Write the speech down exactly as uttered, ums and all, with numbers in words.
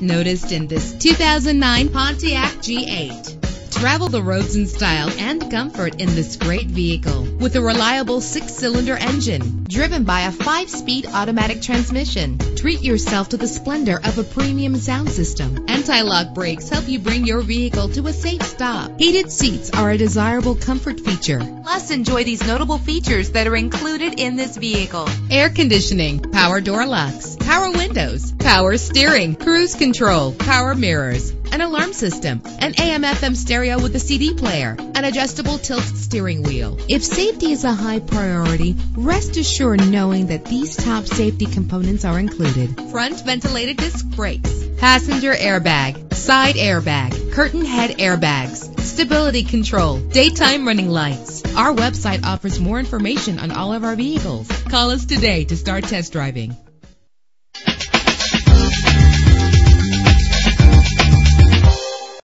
get noticed in this two thousand nine Pontiac G eight. Travel the roads in style and comfort in this great vehicle with a reliable six-cylinder engine driven by a five-speed automatic transmission. Treat yourself to the splendor of a premium sound system. Anti-lock brakes help you bring your vehicle to a safe stop. Heated seats are a desirable comfort feature. Plus, enjoy these notable features that are included in this vehicle: air conditioning, power door locks, power windows, power steering, cruise control, power mirrors, an alarm system, an A M F M stereo with a C D player, an adjustable tilt steering wheel. If safety is a high priority, rest assured knowing that these top safety components are included: front ventilated disc brakes, passenger airbag, side airbag, curtain head airbags, stability control, daytime running lights. Our website offers more information on all of our vehicles. Call us today to start test driving.